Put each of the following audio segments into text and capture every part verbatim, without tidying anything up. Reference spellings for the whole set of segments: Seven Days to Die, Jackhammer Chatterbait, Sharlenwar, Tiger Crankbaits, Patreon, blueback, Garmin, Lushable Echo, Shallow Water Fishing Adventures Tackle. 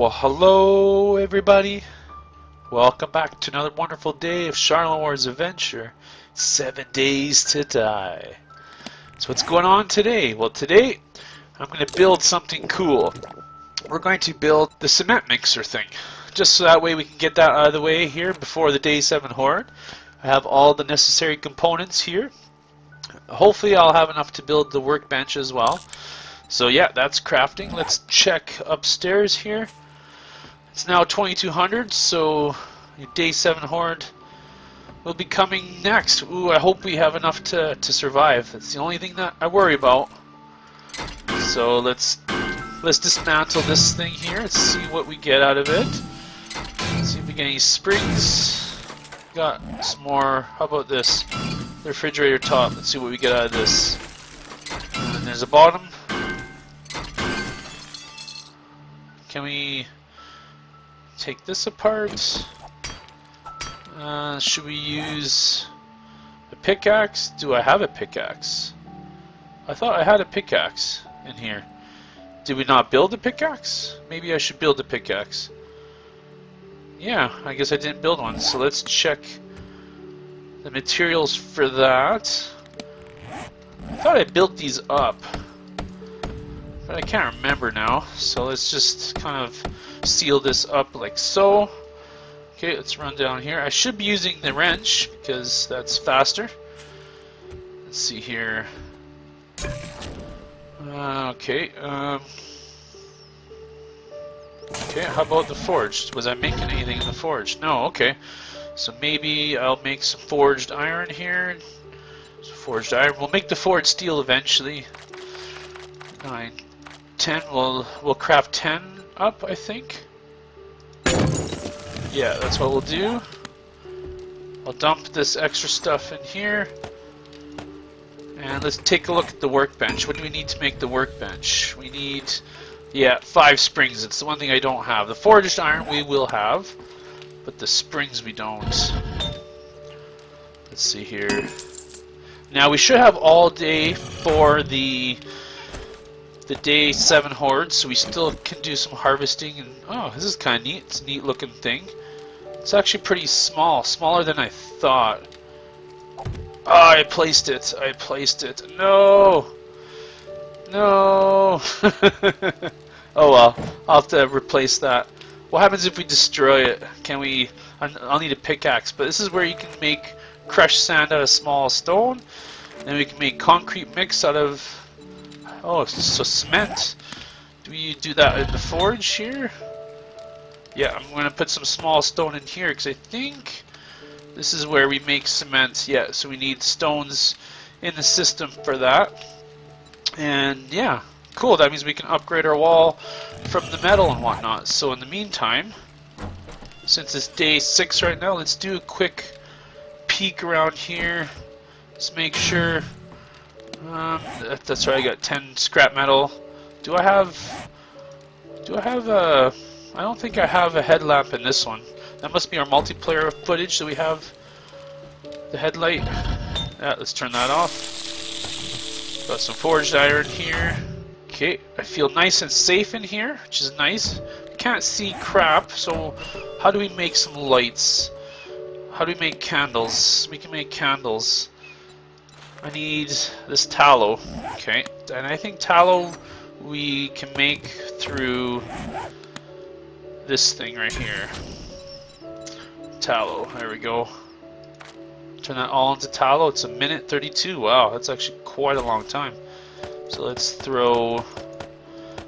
Well, hello everybody. Welcome back to another wonderful day of Sharlenwar's adventure, Seven Days to Die. So what's going on today? Well, today I'm going to build something cool. We're going to build the cement mixer thing. Just so that way we can get that out of the way here before the Day seven Horde. I have all the necessary components here. Hopefully I'll have enough to build the workbench as well. So yeah, that's crafting. Let's check upstairs here. It's now twenty-two hundred, so Day seven Horde will be coming next. Ooh, I hope we have enough to, to survive. That's the only thing that I worry about. So let's let's dismantle this thing here. Let's see what we get out of it. Let's see if we get any springs. Got some more. How about this? The refrigerator top. Let's see what we get out of this. And then there's a bottom. Can we take this apart? Uh, should we use a pickaxe? Do I have a pickaxe? I thought I had a pickaxe in here. Did we not build a pickaxe? Maybe I should build a pickaxe. Yeah, I guess I didn't build one. So let's check the materials for that. I thought I built these up. But I can't remember now, so let's just kind of seal this up like so. Okay, let's run down here. I should be using the wrench because that's faster. Let's see here. Uh, okay. Um, okay, how about the forged? Was I making anything in the forged? No, okay. So maybe I'll make some forged iron here. So forged iron. We'll make the forged steel eventually. Nine. ten, we'll, we'll craft ten up, I think. Yeah, that's what we'll do. I'll dump this extra stuff in here. And let's take a look at the workbench. What do we need to make the workbench? We need, yeah, five springs. It's the one thing I don't have. The forged iron we will have, but the springs we don't. Let's see here. Now we should have all day for the The Day seven Horde, so we still can do some harvesting. And oh, this is kind of neat. It's a neat looking thing. It's actually pretty small. Smaller than I thought. Oh, I placed it. I placed it. No! No! Oh well. I'll have to replace that. What happens if we destroy it? Can we... I'll need a pickaxe, but this is where you can make crushed sand out of small stone. And we can make concrete mix out of... Oh, so cement. Do we do that in the forge here? Yeah, I'm going to put some small stone in here because I think this is where we make cement. Yeah, so we need stones in the system for that. And yeah, cool. That means we can upgrade our wall from the metal and whatnot. So in the meantime, since it's day six right now, let's do a quick peek around here. Let's make sure... Um, that, that's right. I got ten scrap metal. Do I have? Do I have a? I don't think I have a headlamp in this one. That must be our multiplayer footage that we have. The headlight. Yeah, let's turn that off. Got some forged iron here. Okay, I feel nice and safe in here, which is nice. We can't see crap, so how do we make some lights? How do we make candles? We can make candles. I need this tallow, okay, and I think tallow we can make through this thing right here. Tallow, there we go. Turn that all into tallow. It's a minute thirty-two. Wow, that's actually quite a long time. So let's throw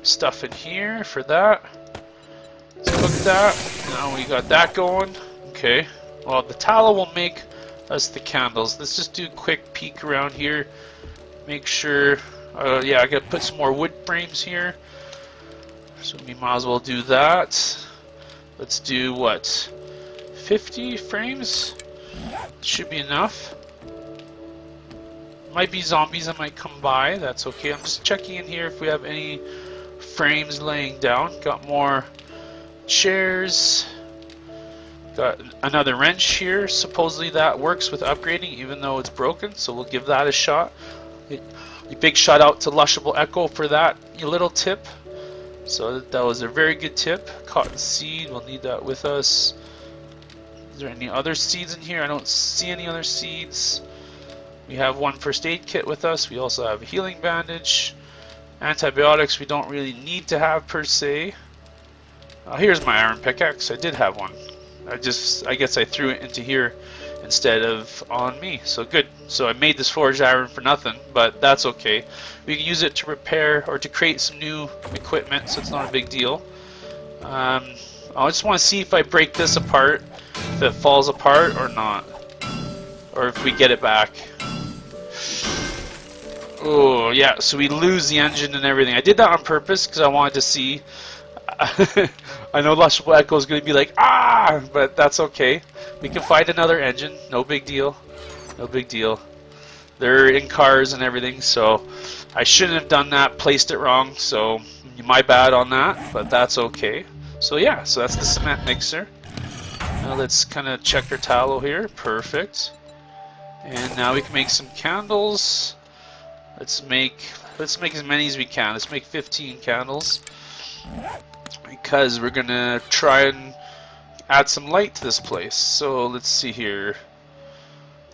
stuff in here for that. Let's cook that. Now we got that going. Okay, well the tallow will make us the candles. Let's just do a quick peek around here. Make sure. Uh, yeah, I gotta put some more wood frames here. So we might as well do that. Let's do what? fifty frames? Should be enough. Might be zombies that might come by. That's okay. I'm just checking in here if we have any frames laying down. Got more chairs. Got another wrench here. Supposedly that works with upgrading even though it's broken, so we'll give that a shot. A big shout out to Lushable Echo for that little tip. So that was a very good tip. Cotton seed, we'll need that with us. Is there any other seeds in here? I don't see any other seeds. We have one first aid kit with us. We also have a healing bandage. Antibiotics we don't really need to have per se. Uh, here's my iron pickaxe. I did have one. I just, I guess I threw it into here instead of on me. So good. So I made this forged iron for nothing, but that's okay. We can use it to repair or to create some new equipment, so it's not a big deal. Um, I just want to see if I break this apart, if it falls apart or not, or if we get it back. Oh yeah, so we lose the engine and everything. I did that on purpose because I wanted to see. I know Lushable Echo is going to be like, ah, but that's okay. We can find another engine. No big deal. No big deal. They're in cars and everything, so I shouldn't have done that. Placed it wrong, so my bad on that, but that's okay. So yeah, so that's the cement mixer. Now let's kind of check our tallow here. Perfect. And now we can make some candles. Let's make, let's make as many as we can. Let's make fifteen candles, because we're gonna try and add some light to this place. So let's see here,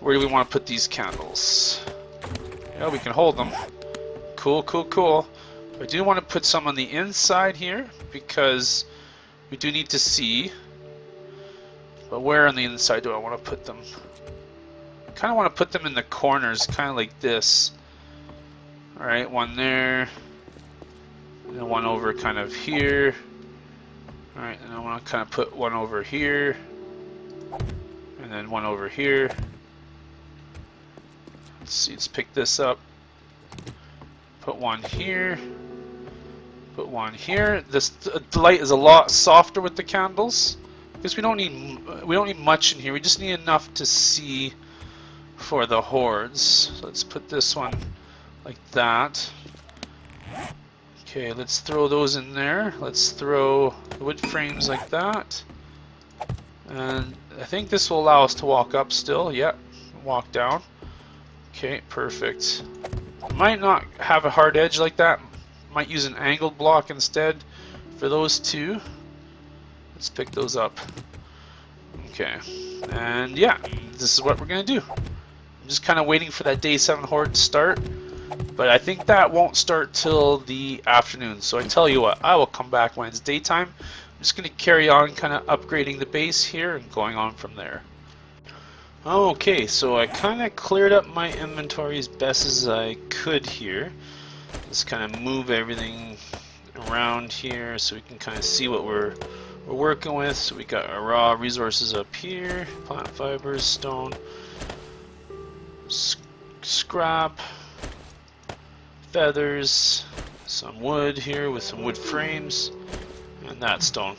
where do we want to put these candles? Yeah, we can hold them. Cool, cool, cool. I do want to put some on the inside here, because we do need to see. But where on the inside do I want to put them? I kind of want to put them in the corners, kind of like this. All right, one there. And one over kind of here. Alright, and I want to kind of put one over here. And then one over here. Let's see, let's pick this up. Put one here. Put one here. This the light is a lot softer with the candles, because we don't need we don't need much in here. We just need enough to see for the hordes. So let's put this one like that. Okay, let's throw those in there. Let's throw wood frames like that. And I think this will allow us to walk up still. Yep, walk down. Okay, perfect. Might not have a hard edge like that. Might use an angled block instead for those two. Let's pick those up. Okay, and yeah, this is what we're going to do. I'm just kind of waiting for that day seven horde to start. But I think that won't start till the afternoon, so I tell you what, I will come back when it's daytime. I'm just going to carry on kind of upgrading the base here and going on from there. Okay, so I kind of cleared up my inventory as best as I could here. Just kind of move everything around here so we can kind of see what we're, we're working with. So we got our raw resources up here, plant fibers, stone, sc scrap. Feathers, some wood here with some wood frames, and that stone.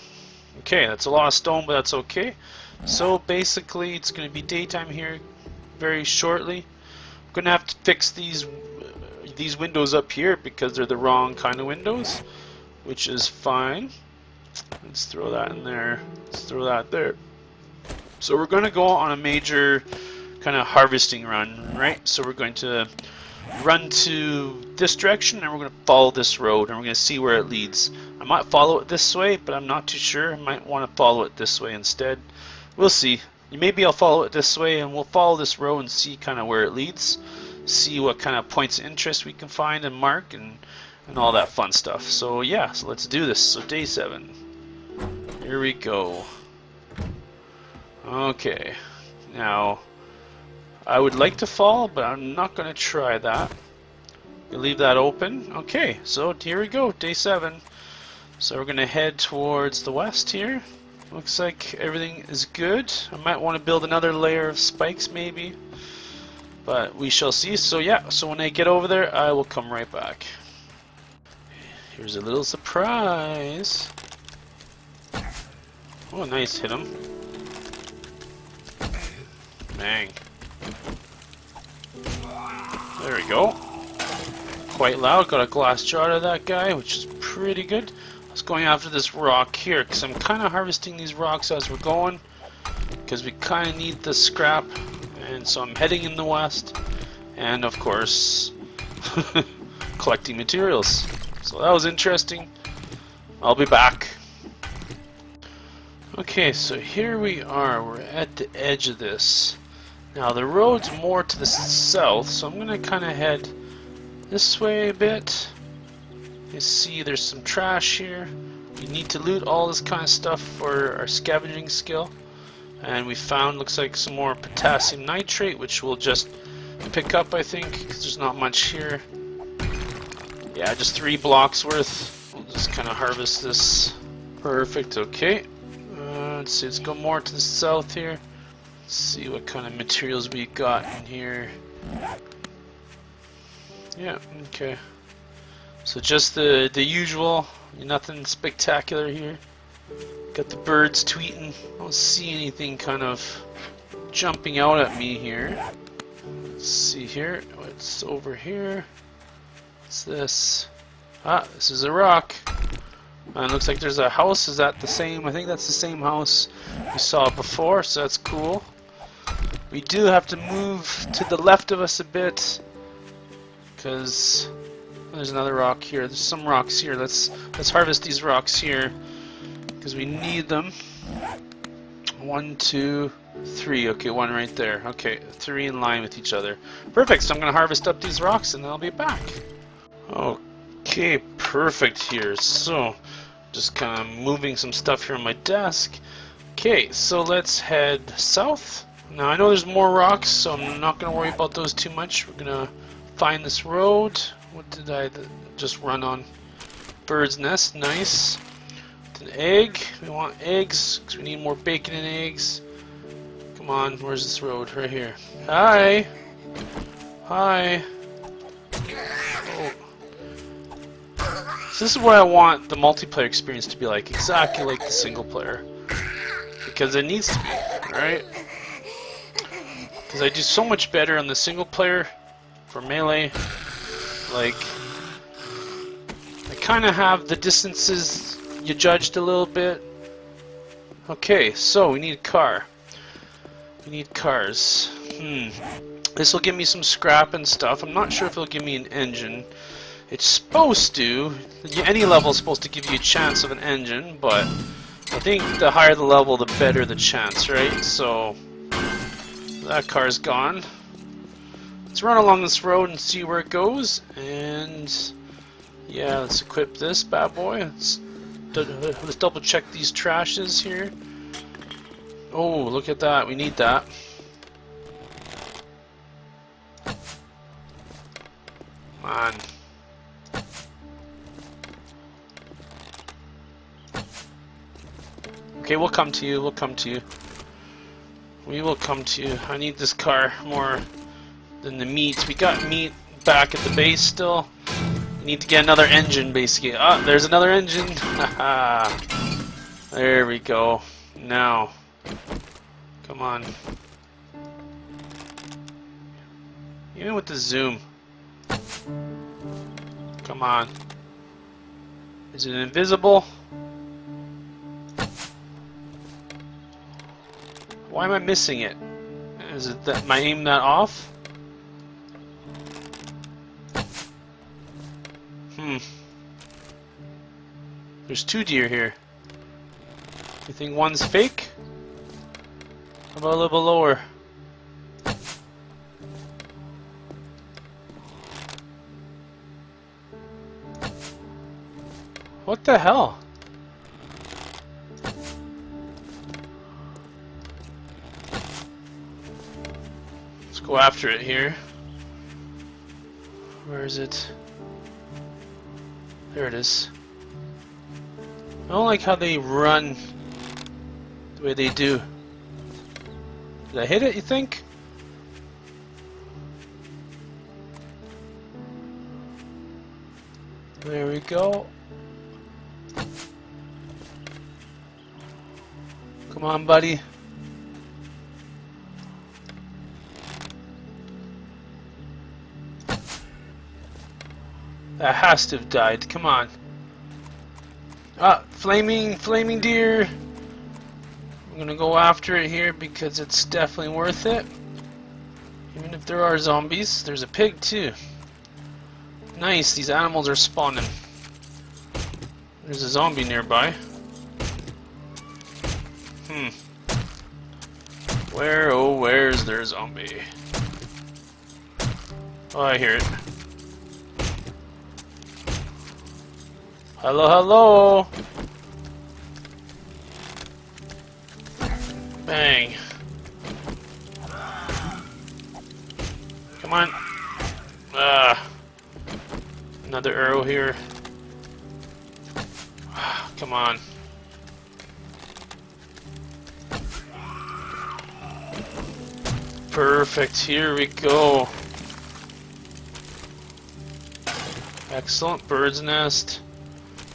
Okay, that's a lot of stone, but that's okay. So basically it's going to be daytime here very shortly. I'm going to have to fix these these windows up here, because they're the wrong kind of windows, which is fine. Let's throw that in there. Let's throw that there. So we're going to go on a major kind of harvesting run, right? So we're going to run to this direction, and we're going to follow this road, and we're going to see where it leads. I might follow it this way, but I'm not too sure. I might want to follow it this way instead. We'll see. Maybe I'll follow it this way, and we'll follow this road and see kind of where it leads, see what kind of points of interest we can find and mark, and and all that fun stuff. So yeah, so let's do this. So day seven, here we go. Okay, now I would like to fall, but I'm not going to try that. We'll leave that open. Okay, so here we go, day seven. So we're going to head towards the west here. Looks like everything is good. I might want to build another layer of spikes maybe, but we shall see. So yeah, so when I get over there, I will come right back. Here's a little surprise. Oh, nice, hit him. Bang. There we go. Quite loud. Got a glass jar to that guy, which is pretty good. I was going after this rock here, because I'm kind of harvesting these rocks as we're going, because we kind of need the scrap. And so I'm heading in the west, and of course collecting materials. So that was interesting. I'll be back. Okay, so here we are. We're at the edge of this. Now the road's more to the south, so I'm gonna kinda head this way a bit. You see there's some trash here. We need to loot all this kind of stuff for our scavenging skill. And we found, looks like, some more potassium nitrate, which we'll just pick up, I think, because there's not much here. Yeah, just three blocks worth. We'll just kind of harvest this. Perfect, okay. Uh, let's see, let's go more to the south here. Let's see what kind of materials we got in here. Yeah, okay. So just the, the usual, nothing spectacular here. Got the birds tweeting. I don't see anything kind of jumping out at me here. Let's see here, what's over here? What's this? Ah, this is a rock. And it looks like there's a house, is that the same? I think that's the same house we saw before, so that's cool. We do have to move to the left of us a bit, because there's another rock here. There's some rocks here. Let's let's harvest these rocks here because we need them. One, two, three. Okay, one right there. Okay, three in line with each other. Perfect. So I'm gonna harvest up these rocks and I'll be back. Okay, perfect here. So just kind of moving some stuff here on my desk. Okay, so let's head south. Now I know there's more rocks, so I'm not gonna worry about those too much. We're gonna find this road. What did I just run on? Bird's nest, nice. An egg. We want eggs because we need more bacon and eggs. Come on, where's this road? Right here. Hi! Hi! Oh. So this is what I want the multiplayer experience to be like, exactly like the single player. Because it needs to be, right? Because I do so much better on the single player for melee. Like, I kind of have the distances you judged a little bit. Okay, so we need a car. We need cars. Hmm. This will give me some scrap and stuff. I'm not sure if it'll give me an engine. It's supposed to. Any level is supposed to give you a chance of an engine, but I think the higher the level, the better the chance, right? So that car's gone. Let's run along this road and see where it goes. And yeah, let's equip this bad boy. Let's, let's double check these trashes here. Oh, look at that. We need that. Come on. Okay, we'll come to you. We'll come to you. We will come to you. I need this car more than the meats. We got meat back at the base still. We need to get another engine basically. Ah, there's another engine. Haha. There we go. Now. Come on. Even with the zoom. Come on. Is it invisible? Why am I missing it? Is it that my aim that off? Hmm. There's two deer here. You think one's fake? How about a little lower? What the hell? Let's go after it here. Where is it? There it is. I don't like how they run the way they do. Did I hit it, you think? There we go. Come on, buddy. That has to have died. Come on. Ah, flaming, flaming deer. I'm gonna go after it here because it's definitely worth it. Even if there are zombies, there's a pig too. Nice, these animals are spawning. There's a zombie nearby. Hmm. Where, oh, where's their zombie? Oh, I hear it. Hello, hello! Bang. Come on. Ah. Another arrow here. Ah, come on. Perfect, here we go. Excellent, bird's nest.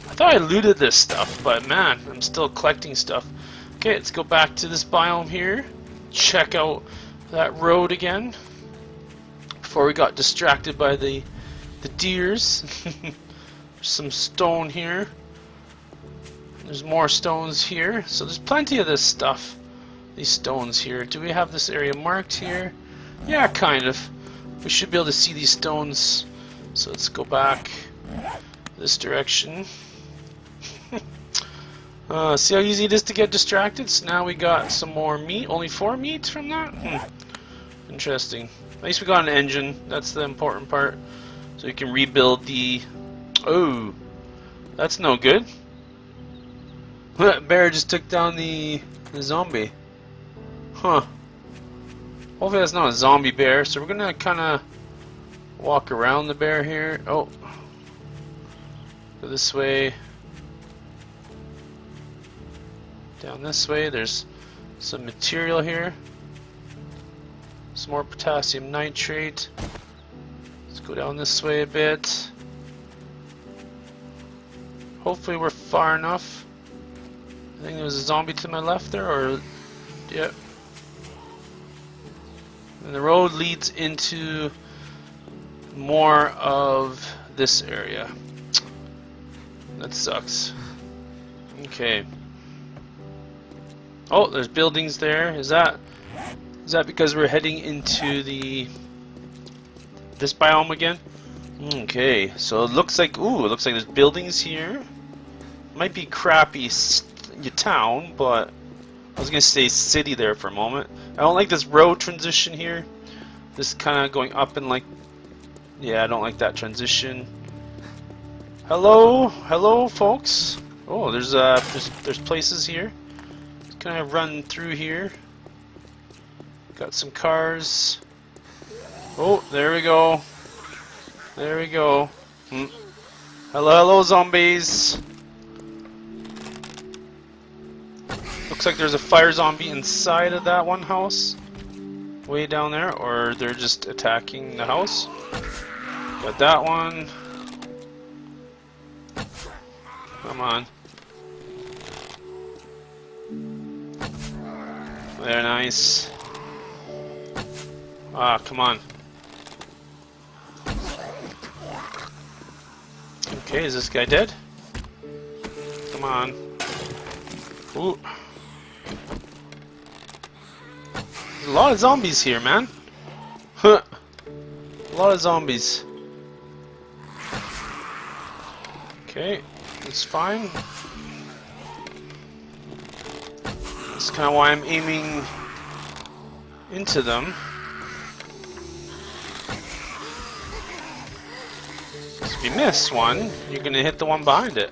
I thought I looted this stuff, but man, I'm still collecting stuff. Okay, let's go back to this biome here. Check out that road again. Before we got distracted by the the deers. There's some stone here. There's more stones here. So there's plenty of this stuff. These stones here. Do we have this area marked here? Yeah, kind of. We should be able to see these stones. So let's go back this direction. uh, see how easy it is to get distracted? So now we got some more meat. Only four meats from that? Hmm. Interesting. At least we got an engine. That's the important part. So we can rebuild the... Oh! That's no good. That bear just took down the, the zombie. Huh. Hopefully that's not a zombie bear. So we're gonna kinda walk around the bear here. Oh. Go this way. Down this way. There's some material here. Some more potassium nitrate. Let's go down this way a bit. Hopefully we're far enough. I think there was a zombie to my left there, or... Yep. And the road leads into more of this area. That sucks. Okay. Oh, there's buildings there. Is that is that because we're heading into the this biome again? Okay. So it looks like ooh, it looks like there's buildings here. Might be crappy st town, but I was gonna say city there for a moment. I don't like this road transition here. This kind of going up and like, yeah, I don't like that transition. Hello, hello, folks. Oh, there's uh, there's there's places here. Just kind of run through here. Got some cars. Oh, there we go. There we go. Hmm. Hello, hello, zombies. Looks like there's a fire zombie inside of that one house. Way down there, or they're just attacking the house. Got that one. Come on. They're nice. Ah, come on. Okay, is this guy dead? Come on. Ooh. A lot of zombies here, man. Huh. A lot of zombies. Okay, it's fine. That's kind of why I'm aiming into them. If you miss one, you're gonna hit the one behind it.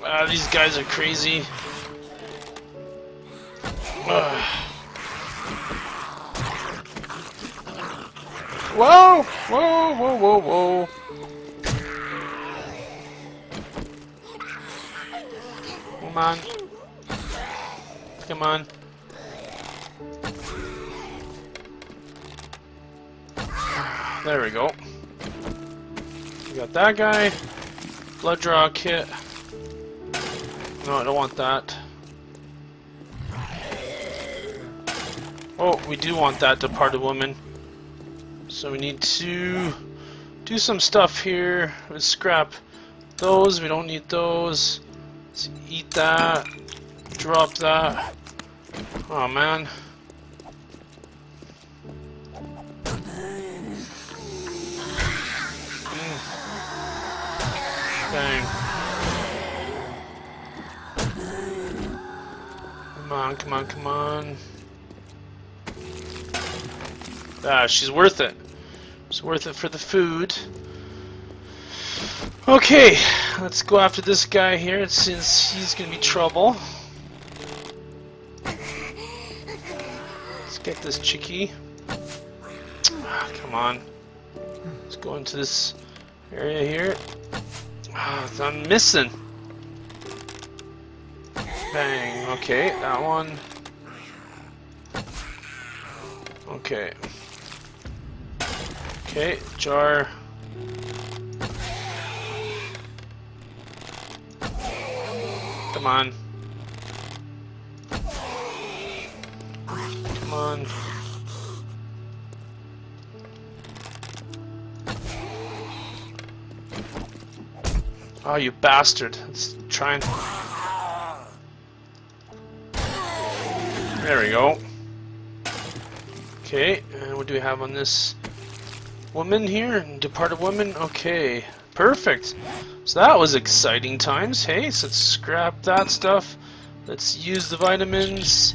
Wow, these guys are crazy. Uh. Whoa! Whoa! Whoa! Whoa! Whoa! Come on! Come on! There we go. We got that guy. Blood draw kit. No, I don't want that. Oh, we do want that departed woman. So we need to do some stuff here. Let's scrap those. We don't need those. Let's eat that. Drop that. Oh man. Mm. thing. Come on, come on, come on. Ah, she's worth it. It's worth it for the food. Okay, let's go after this guy here since he's gonna be trouble. Let's get this chickie. Ah, come on. Let's go into this area here. Ah, I'm missing. Bang. Okay, that one. Okay. Okay, jar. Come on. Come on. Oh, you bastard. Let's try and... There we go. Okay, and what do we have on this woman here? Departed woman? Okay, perfect. So that was exciting times. Hey, so let's scrap that stuff. Let's use the vitamins.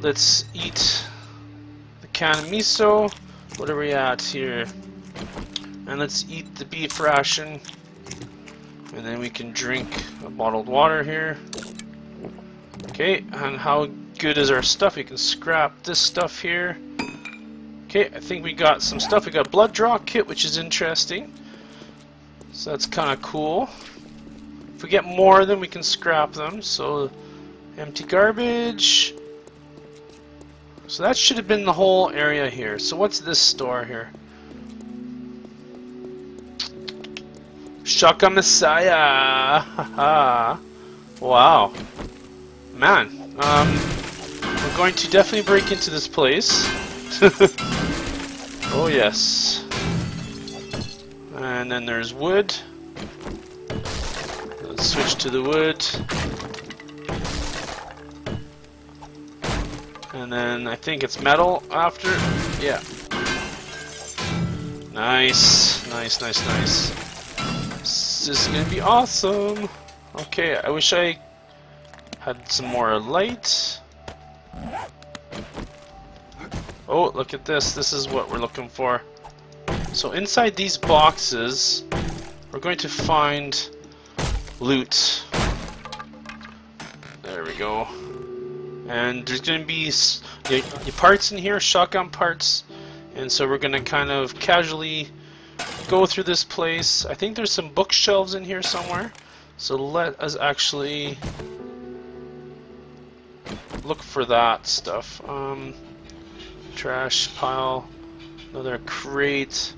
Let's eat the can of miso. What are we at here? And let's eat the beef ration. And then we can drink a bottled water here. Okay, and how good is our stuff? We can scrap this stuff here. Okay, I think we got some stuff. We got a blood draw kit, which is interesting. So that's kind of cool. If we get more, then we can scrap them. So, empty garbage. So that should have been the whole area here. So what's this store here? Shaka Messiah! Haha! Wow. Man. Um, we're going to definitely break into this place. Oh yes. And then there's wood. Let's switch to the wood. And then I think it's metal after. Yeah. Nice. Nice, nice, nice. This is gonna be awesome. Okay, I wish I had some more light. Oh, look at this. This is what we're looking for. So inside these boxes, we're going to find loot. There we go. And there's gonna be your parts in here, shotgun parts, and so we're gonna kind of casually go through this place. I think there's some bookshelves in here somewhere, so let us actually look for that stuff. Um, trash pile, another crate.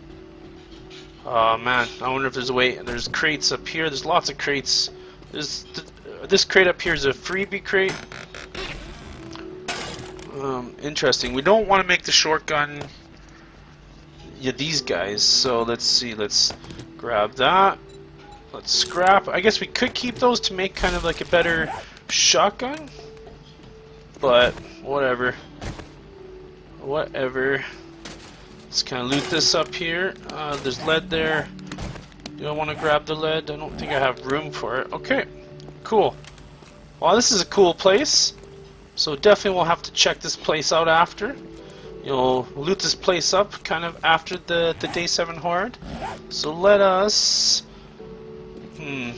Oh man, I wonder if there's a way. There's crates up here. There's lots of crates. There's th this crate up here is a freebie crate. Um, interesting. We don't want to make the shotgun. Yeah, these guys. So let's see. Let's grab that. Let's scrap. I guess we could keep those to make kind of like a better shotgun, but whatever. Whatever. Let's kind of loot this up here. Uh, there's lead there. Do I want to grab the lead? I don't think I have room for it. Okay. Cool. Well, this is a cool place. So definitely we'll have to check this place out after. You'll loot this place up kind of after the, the Day seven Horde. So let us... Hmm.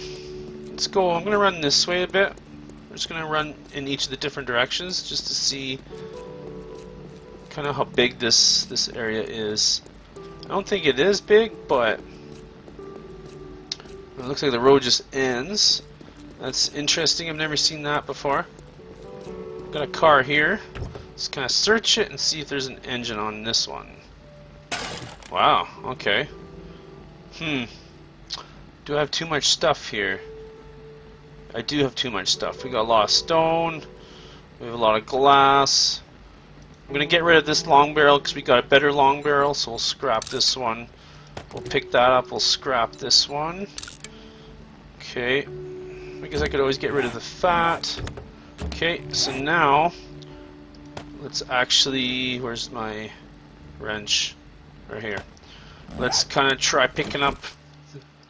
Let's go. I'm going to run this way a bit. I'm just going to run in each of the different directions just to see kind of how big this, this area is. I don't think it is big, but it looks like the road just ends. That's interesting. I've never seen that before. Got a car here. Let's kind of search it and see if there's an engine on this one. Wow, okay. Hmm. Do I have too much stuff here? I do have too much stuff. We got a lot of stone. We have a lot of glass. I'm going to get rid of this long barrel because we got a better long barrel, so we'll scrap this one. We'll pick that up. We'll scrap this one. Okay. I guess I could always get rid of the fat. Okay, so now... Let's actually, where's my wrench? Right here. Let's kind of try picking up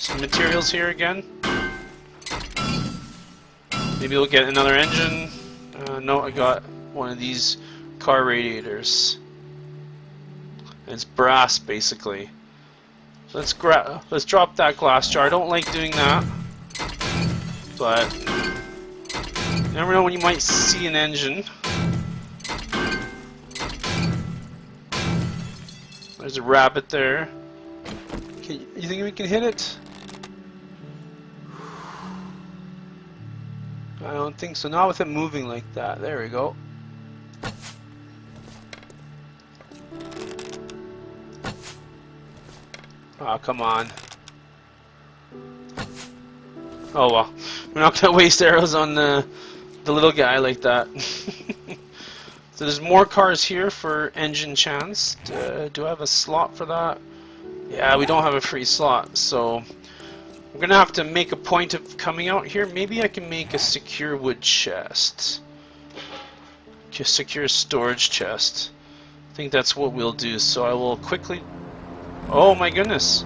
some materials here again. Maybe we'll get another engine. Uh, no, I got one of these car radiators. And it's brass, basically. So let's grab. Let's drop that glass jar. I don't like doing that, but you never know when you might see an engine. There's a rabbit there. Can you, you think we can hit it? I don't think so. Not with it moving like that. There we go. Oh, come on. Oh well. We're not gonna waste arrows on the, the little guy like that. So there's more cars here for engine chance. Uh, do I have a slot for that? Yeah, we don't have a free slot, so we're gonna have to make a point of coming out here. Maybe I can make a secure wood chest. Just secure storage chest. I think that's what we'll do, so I will quickly... Oh my goodness!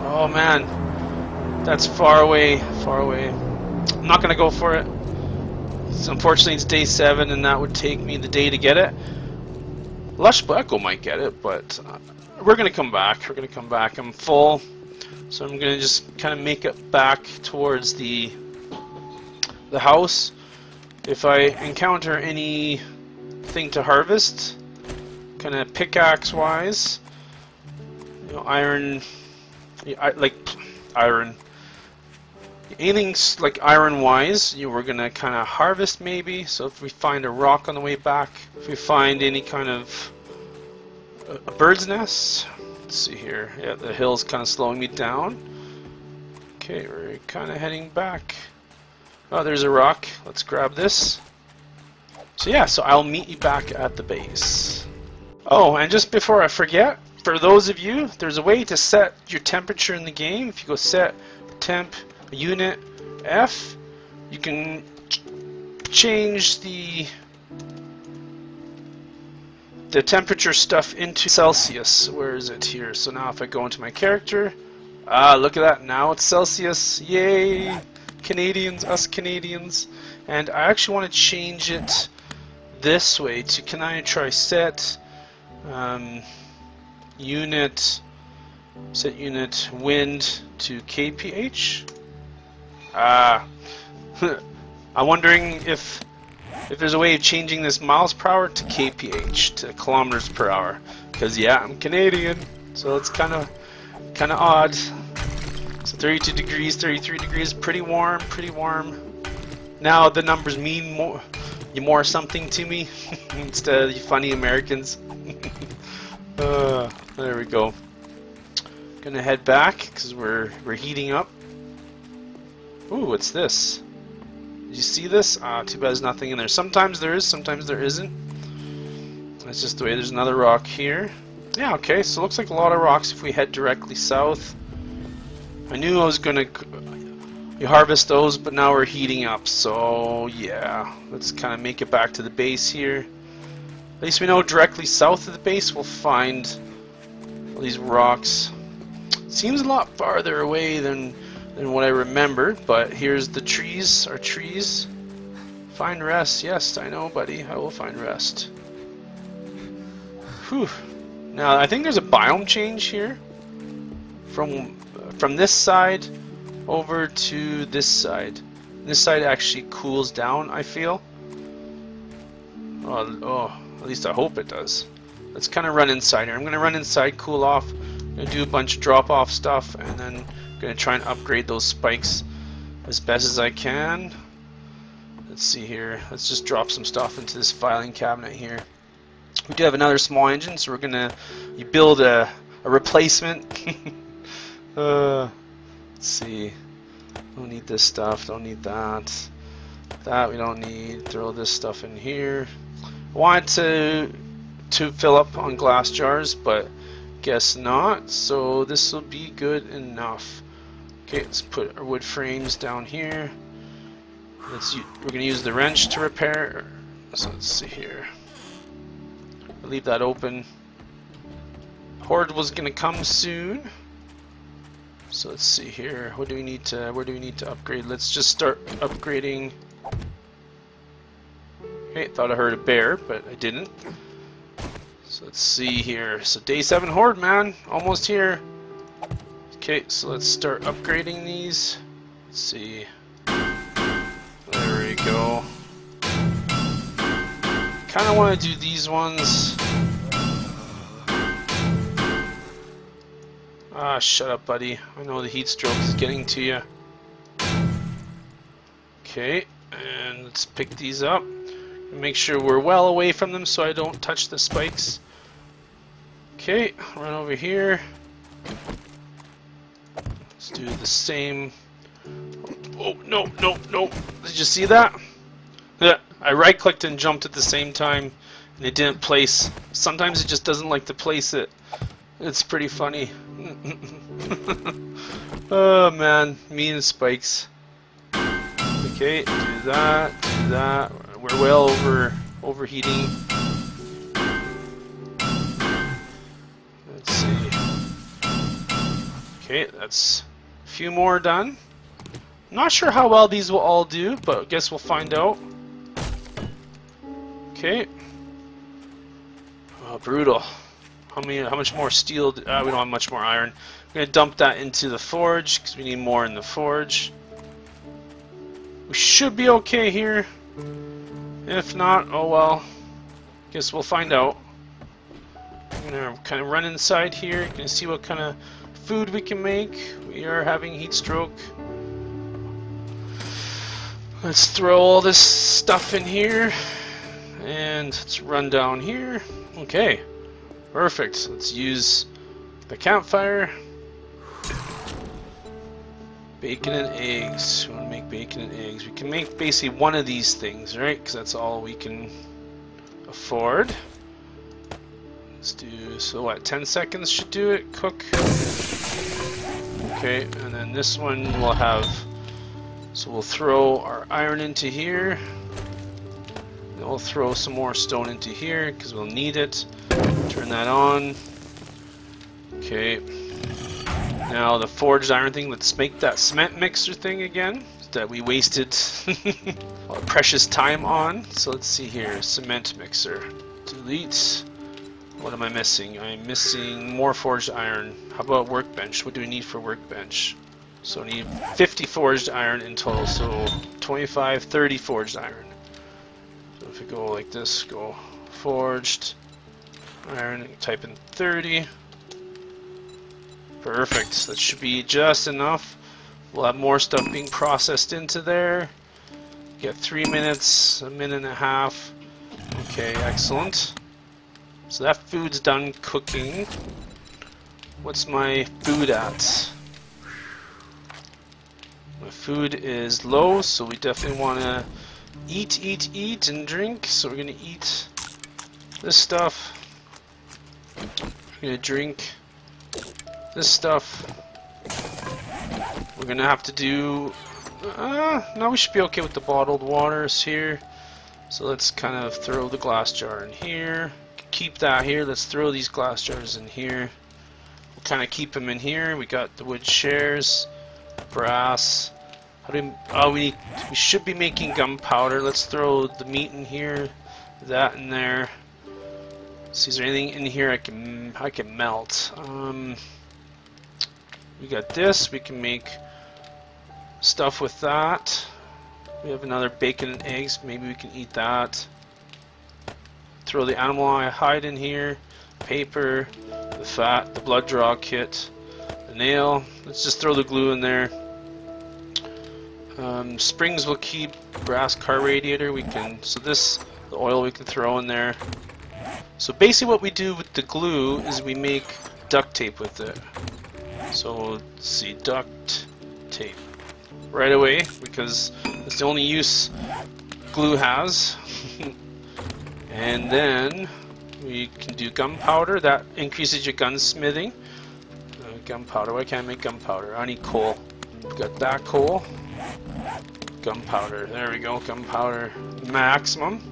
Oh man, that's far away, far away. I'm not gonna go for it. So unfortunately, it's day seven, and that would take me the day to get it. Lushable Echo might get it, but uh, we're gonna come back. We're gonna come back. I'm full, so I'm gonna just kind of make it back towards the the house. If I encounter anything to harvest, kind of pickaxe-wise. You know, iron, like iron, anything like iron-wise, you were gonna kind of harvest maybe. So if we find a rock on the way back, if we find any kind of a bird's nest, let's see here. Yeah, the hill's kind of slowing me down. Okay, we're kind of heading back. Oh, there's a rock. Let's grab this. So yeah, so I'll meet you back at the base. Oh, and just before I forget. For those of you, there's a way to set your temperature in the game. If you go set temp unit F, you can ch change the the temperature stuff into Celsius. Where is it here? So now if I go into my character, ah, look at that. Now it's Celsius. Yay! Canadians, us Canadians. And I actually want to change it this way to, can I try set um, unit set unit wind to K P H. Ah, uh, I'm wondering if if there's a way of changing this miles per hour to K P H, to kilometers per hour, because yeah, I'm Canadian, so it's kind of kind of odd. So thirty-two degrees, thirty-three degrees, pretty warm, pretty warm. Now the numbers mean more you more something to me instead of you funny Americans. Uh, there we go. Gonna head back because we're we're heating up. Ooh, what's this? Did you see this? Ah, too bad there's nothing in there. Sometimes there is, sometimes there isn't. That's just the way. There's another rock here. Yeah, okay. So it looks like a lot of rocks if we head directly south. I knew I was gonna you harvest those, but now we're heating up. So yeah, let's kind of make it back to the base here. At least we know directly south of the base we'll find all these rocks. Seems a lot farther away than than what I remember, but here's the trees, our trees. Find rest, yes, I know, buddy. I will find rest. Whew. Now I think there's a biome change here. From from this side over to this side. This side actually cools down, I feel. Oh, oh. At least I hope it does. Let's kind of run inside here. I'm going to run inside, cool off, I'm going to do a bunch of drop-off stuff, and then I'm going to try and upgrade those spikes as best as I can. Let's see here. Let's just drop some stuff into this filing cabinet here. We do have another small engine, so we're going to you build a, a replacement. uh, let's see. Don't need this stuff. Don't need that. That we don't need. Throw this stuff in here. Want to to fill up on glass jars, but guess not. So this will be good enough. Okay, let's put our wood frames down here. Let's use, we're gonna use the wrench to repair. So let's see here. I'll leave that open. Horde was gonna come soon. So let's see here. What do we need to? Where do we need to upgrade? Let's just start upgrading. Okay, thought I heard a bear, but I didn't. So let's see here. So day seven horde, man, almost here. Okay, so let's start upgrading these. Let's see. There we go. Kind of want to do these ones. Ah, shut up, buddy. I know the heat stroke is getting to you. Okay, and let's pick these up. Make sure we're well away from them so I don't touch the spikes. Okay, run over here. Let's do the same. Oh, no, no, no. Did you see that? Yeah, I right-clicked and jumped at the same time, and it didn't place. Sometimes it just doesn't like to place it. It's pretty funny. Oh, man. Me and spikes. Okay, do that, do that. We're well over overheating. Let's see. Okay, that's a few more done. Not sure how well these will all do, but I guess we'll find out. Okay. Oh, brutal. How many? How much more steel? Do, uh, we don't have much more iron. I'm gonna dump that into the forge because we need more in the forge. We should be okay here. If not, oh well. Guess we'll find out. I'm gonna kind of run inside here. You can see what kind of food we can make. We are having heat stroke. Let's throw all this stuff in here and let's run down here. Okay, perfect. Let's use the campfire. Bacon and eggs. We want to make bacon and eggs. We can make basically one of these things, right? Because that's all we can afford. Let's do, so what, ten seconds should do it? Cook. Okay, and then this one will have, so we'll throw our iron into here. And we'll throw some more stone into here because we'll need it. Turn that on. Okay. Now the forged iron thing, let's make that cement mixer thing again that we wasted our precious time on. So let's see here, cement mixer. Delete. What am I missing? I'm missing more forged iron. How about workbench? What do we need for workbench? So we need fifty forged iron in total, so twenty-five, thirty forged iron. So if we go like this, go forged iron, type in thirty. Perfect, that should be just enough. We'll have more stuff being processed into there. Get three minutes, a minute and a half. Okay, excellent. So that food's done cooking. What's my food at? My food is low, so we definitely want to eat, eat, eat, and drink. So we're going to eat this stuff. We're going to drink this stuff. We're gonna have to do uh, no, we should be okay with the bottled waters here, so let's kind of throw the glass jar in here, keep that here. Let's throw these glass jars in here. We'll kind of keep them in here. We got the wood shares, brass. How do we, oh we, need, we should be making gunpowder. Let's throw the meat in here, that in there. See, is there anything in here I can I can melt? um, We got this, we can make stuff with that. We have another bacon and eggs, maybe we can eat that. Throw the animal I hide in here, paper, the fat, the blood draw kit, the nail. Let's just throw the glue in there. Um, springs will keep, brass car radiator, we can, so this, the oil we can throw in there. So basically what we do with the glue is we make duct tape with it. So let's see, duct tape right away because it's the only use glue has. And then we can do gunpowder, that increases your gunsmithing. Uh, gunpowder, why can't I make gunpowder? I need coal. We've got that coal. Gunpowder, there we go, gunpowder maximum.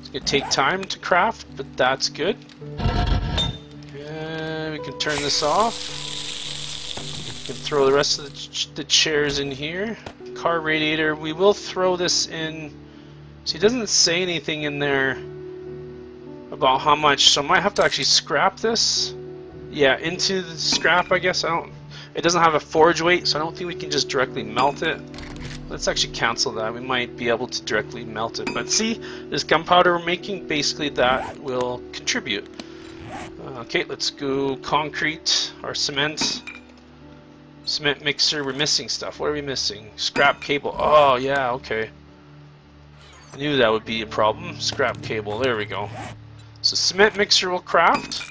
It's gonna take time to craft, but that's good. And we can turn this off. Can throw the rest of the, ch the chairs in here. Car radiator. We will throw this in. See, it doesn't say anything in there about how much, so I might have to actually scrap this. Yeah, into the scrap, I guess. I don't. It doesn't have a forge weight, so I don't think we can just directly melt it. Let's actually cancel that. We might be able to directly melt it. But see, this gunpowder we're making, basically that will contribute. Uh, okay, let's go concrete or cement. Cement mixer. We're missing stuff. What are we missing? Scrap cable. Oh, yeah, okay. I knew that would be a problem. Scrap cable. There we go. So cement mixer will craft.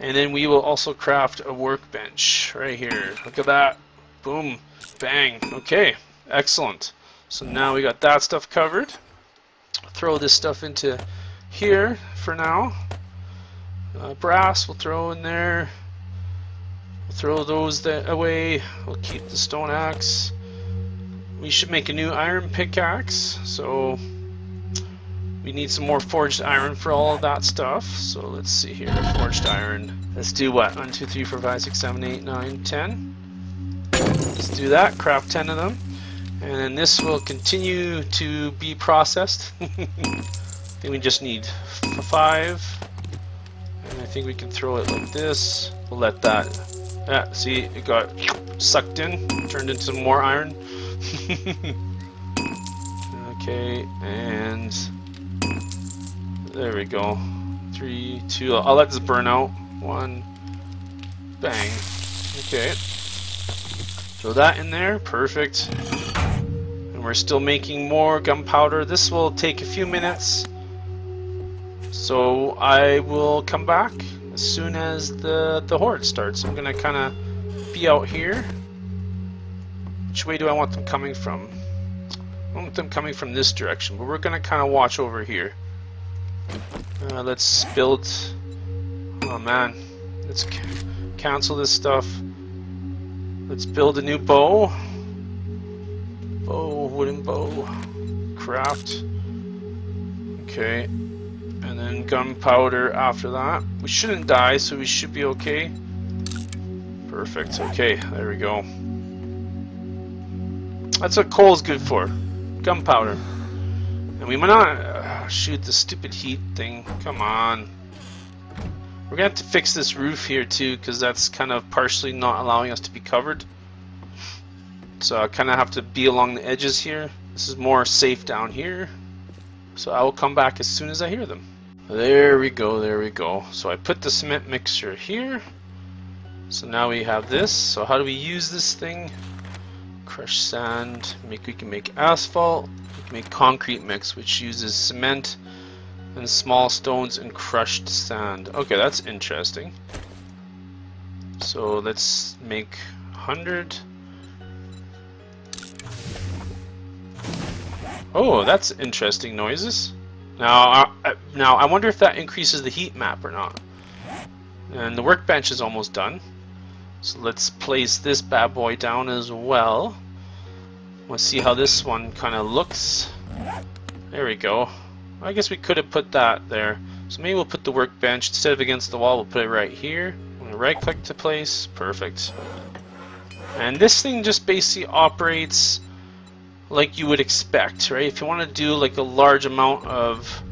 And then we will also craft a workbench right here. Look at that. Boom. Bang. Okay. Excellent. So now we got that stuff covered. Throw this stuff into here for now. Uh, brass we'll throw in there. We'll throw those that away. We'll keep the stone axe. We should make a new iron pickaxe. So we need some more forged iron for all of that stuff. So let's see here. Forged iron. Let's do what? one, two, three, four, five, six, seven, eight, nine, ten. Let's do that. Craft ten of them. And then this will continue to be processed. I think we just need five. And I think we can throw it like this. We'll let that. Yeah, see, it got sucked in, turned into more iron. Okay, and there we go. Three, two. I'll let this burn out. One. Bang. Okay. Throw that in there. Perfect. And we're still making more gunpowder. This will take a few minutes. So I will come back as soon as the, the horde starts. I'm going to kind of be out here. Which way do I want them coming from? I want them coming from this direction, but we're going to kind of watch over here. Uh, let's build... Oh man. Let's cancel this stuff. Let's build a new bow. Bow, wooden bow. Craft. Okay. And then gunpowder after that. We shouldn't die, so we should be okay. Perfect. Okay, there we go. That's what coal's good for. Gunpowder. And we might not... Uh, shoot, the stupid heat thing. Come on. We're going to have to fix this roof here too, because that's kind of partially not allowing us to be covered. So I kind of have to be along the edges here. This is more safe down here. So I will come back as soon as I hear them. There we go, there we go. So I put the cement mixer here. So now we have this. So how do we use this thing? Crush sand. Make, we can make asphalt. We can make concrete mix, which uses cement and small stones and crushed sand. Okay, that's interesting. So let's make one hundred. Oh, that's interesting noises. Now, I, now I wonder if that increases the heat map or not. And the workbench is almost done. So let's place this bad boy down as well. Let's see how this one kind of looks. There we go. I guess we could have put that there. So maybe we'll put the workbench, instead of against the wall, we'll put it right here. I'm gonna right click to place. Perfect. And this thing just basically operates like you would expect, right? If you want to do like a large amount of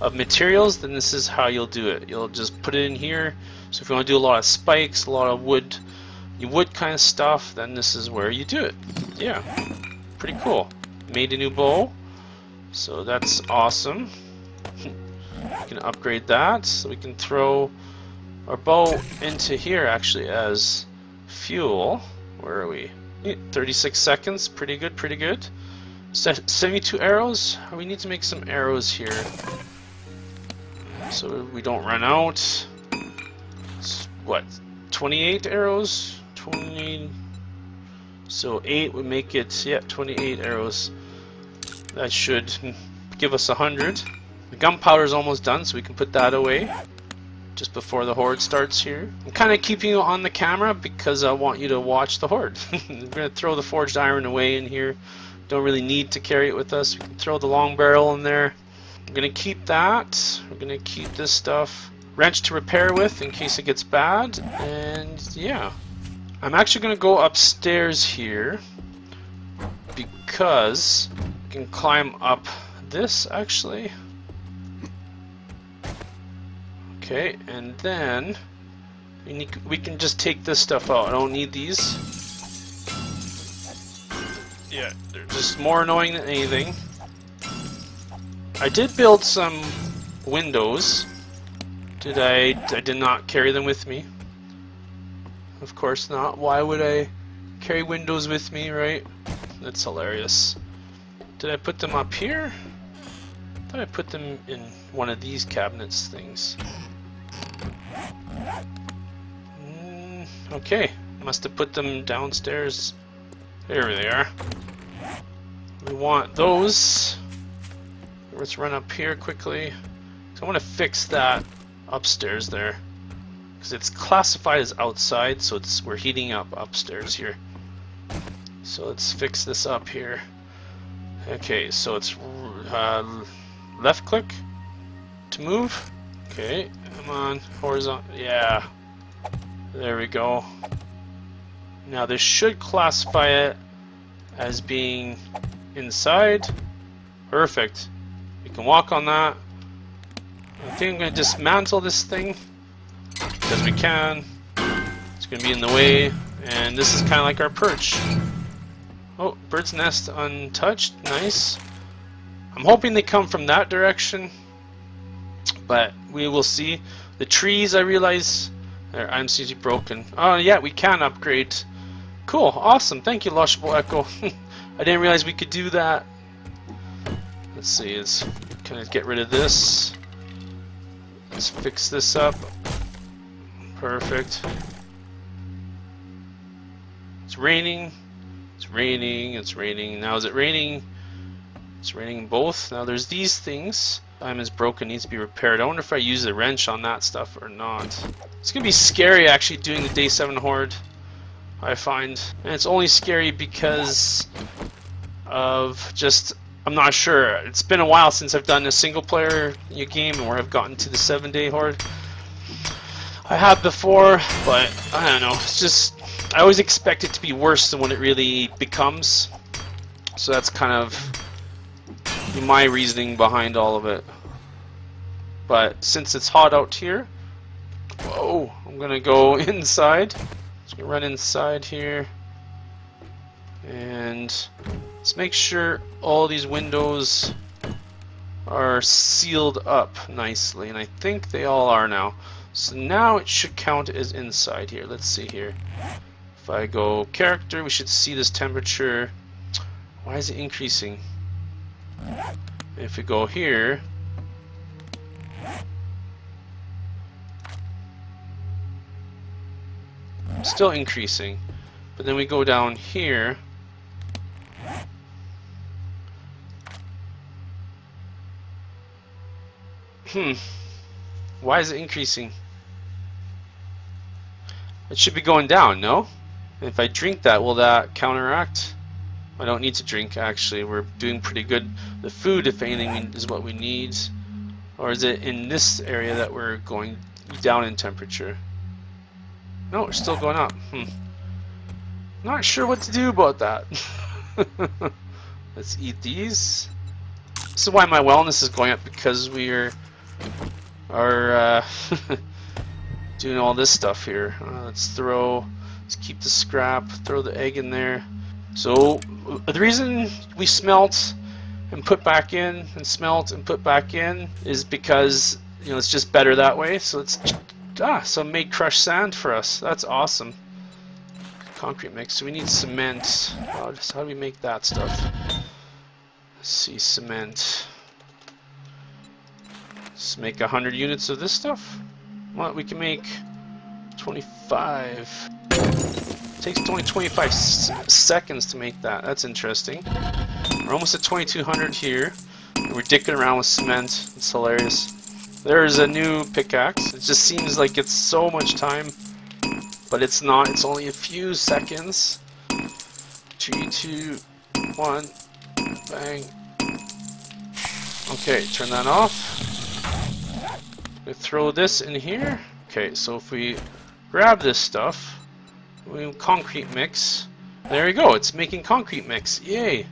of materials, then this is how you'll do it. You'll just put it in here. So if you want to do a lot of spikes, a lot of wood, wood kind of stuff, then this is where you do it. Yeah, pretty cool. Made a new bowl. So that's awesome. We can upgrade that. So we can throw our bow into here actually as fuel. Where are we? thirty-six seconds. Pretty good, pretty good. seventy-two arrows. We need to make some arrows here so we don't run out. What? twenty-eight arrows? twenty. So eight would make it, yeah, twenty-eight arrows. That should give us one hundred. The gunpowder is almost done, so we can put that away just before the horde starts here. I'm kind of keeping you on the camera because I want you to watch the horde. We're going to throw the forged iron away in here. Don't really need to carry it with us. We can throw the long barrel in there. I'm going to keep that. We're going to keep this stuff. Wrench to repair with in case it gets bad. And yeah. I'm actually going to go upstairs here because I can climb up this actually. Okay, and then we, need, we can just take this stuff out. I don't need these. Yeah, they're just more annoying than anything. I did build some windows. Did I? I did not carry them with me. Of course not. Why would I carry windows with me, right? That's hilarious. Did I put them up here? I thought I put them in one of these cabinets things. Mm, okay, must have put them downstairs. There they are. We want those. Let's run up here quickly. So I want to fix that upstairs there, because it's classified as outside, so it's we're heating up upstairs here. So let's fix this up here. Okay, so it's uh, left click to move. Okay, come on, horizontal. Yeah, there we go. Now this should classify it as being inside. Perfect. We can walk on that. I think I'm going to dismantle this thing because we can. It's going to be in the way, and this is kind of like our perch. Oh, bird's nest untouched. Nice. I'm hoping they come from that direction, but we will see. The trees, I realize, their I M C G broken. Oh yeah, we can upgrade. Cool, awesome, thank you, Lushable Echo. I didn't realize we could do that. Let's see, it's kind of get rid of this. Let's fix this up. Perfect. It's raining. It's raining. It's raining. Now is it raining? It's raining both. Now there's these things. Diamond's broken, needs to be repaired. I wonder if I use the wrench on that stuff or not. It's gonna be scary actually doing the day seven horde, I find. And it's only scary because of just I'm not sure. It's been a while since I've done a single-player game and where I've gotten to the seven-day horde. I have before, but I don't know. It's just I always expect it to be worse than what it really becomes. So that's kind of my reasoning behind all of it. But since it's hot out here, whoa! I'm gonna go inside. Just gonna run inside here, and let's make sure all these windows are sealed up nicely, and I think they all are now. So now it should count as inside here. Let's see here. If I go character, we should see this temperature. Why is it increasing? If we go here, still increasing, but then we go down here. Hmm. Why is it increasing? It should be going down, no? And if I drink that, will that counteract? I don't need to drink, actually. We're doing pretty good. The food, if anything, is what we need. Or is it in this area that we're going down in temperature? No, we're still going up. Hmm. Not sure what to do about that. Let's eat these. This is why my wellness is going up, because we're are uh, doing all this stuff here. Uh, let's throw, let's keep the scrap, throw the egg in there. So the reason we smelt and put back in and smelt and put back in is because, you know, it's just better that way. So it's ah, so made crushed sand for us. That's awesome. Concrete mix. So we need cement. Oh, just how do we make that stuff? Let's see, cement. Let's make a hundred units of this stuff. What, we can make twenty-five. It takes only twenty-five seconds to make that. That's interesting. We're almost at twenty-two hundred here. We're dicking around with cement. It's hilarious. There's a new pickaxe. It just seems like it's so much time, but it's not. It's only a few seconds. Three, two, one, bang. Okay, turn that off. Throw this in here. Okay, so if we grab this stuff, concrete mix. There you go, it's making concrete mix. Yay!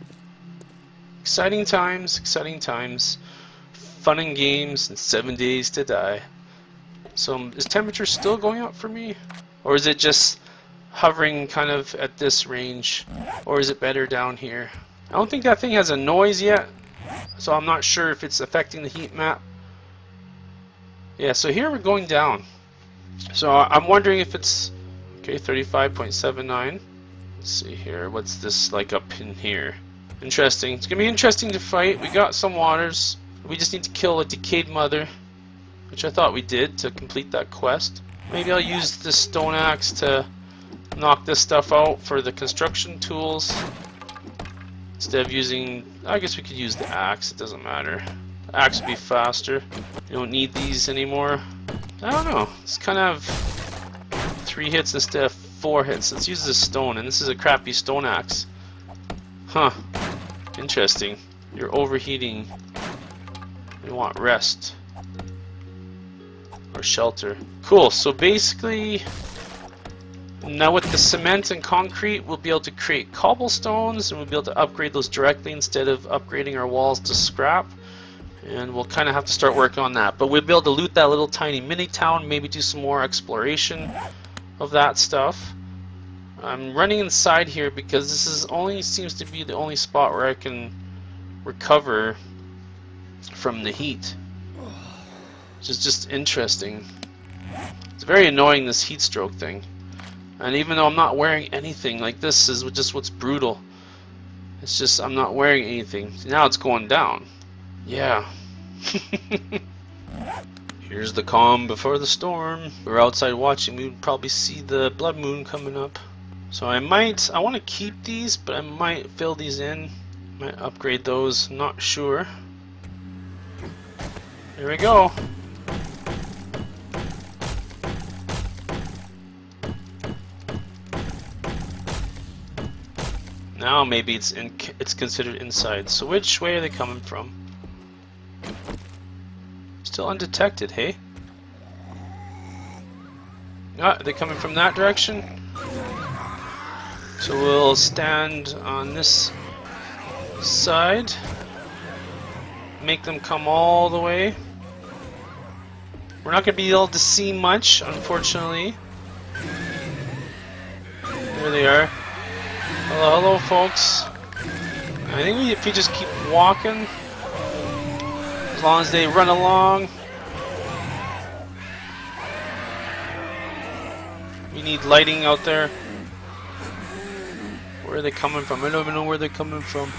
Exciting times, exciting times. Fun and games and seven days to die. So is temperature still going up for me? Or is it just hovering kind of at this range? Or is it better down here? I don't think that thing has a noise yet, so I'm not sure if it's affecting the heat map. Yeah, so here we're going down. So I'm wondering if it's okay, thirty-five point seven nine. Let's see here. What's this like up in here? Interesting. It's gonna be interesting to fight. We got some waters. We just need to kill a decayed mother, which I thought we did to complete that quest. Maybe I'll use this stone axe to knock this stuff out for the construction tools. Instead of using, I guess we could use the axe. It doesn't matter. The axe would be faster. You don't need these anymore. I don't know. It's kind of three hits instead of four hits. Let's use this stone, and this is a crappy stone axe. Huh. Interesting. You're overheating. You want rest or shelter. Cool. So basically, now with the cement and concrete, we'll be able to create cobblestones, and we'll be able to upgrade those directly instead of upgrading our walls to scrap. And we'll kind of have to start working on that. But we'll be able to loot that little tiny mini town, maybe do some more exploration of that stuff. I'm running inside here because this is only seems to be the only spot where I can recover from the heat, which is just interesting. It's very annoying, this heat stroke thing. And even though I'm not wearing anything, like this is just what's brutal. It's just I'm not wearing anything. So now it's going down. Yeah. Here's the calm before the storm. If we were outside watching, we would probably see the blood moon coming up. So I might, I want to keep these, but I might fill these in. Might upgrade those, not sure. Here we go. Now maybe it's in, it's considered inside. So which way are they coming from? Still undetected, hey? Ah, they're coming from that direction. So we'll stand on this side. Make them come all the way. We're not going to be able to see much, unfortunately. There they are. Hello, hello, folks. I think we, if you just keep walking, as long as they run along, we need lighting out there. Where are they coming from? I don't even know where they're coming from.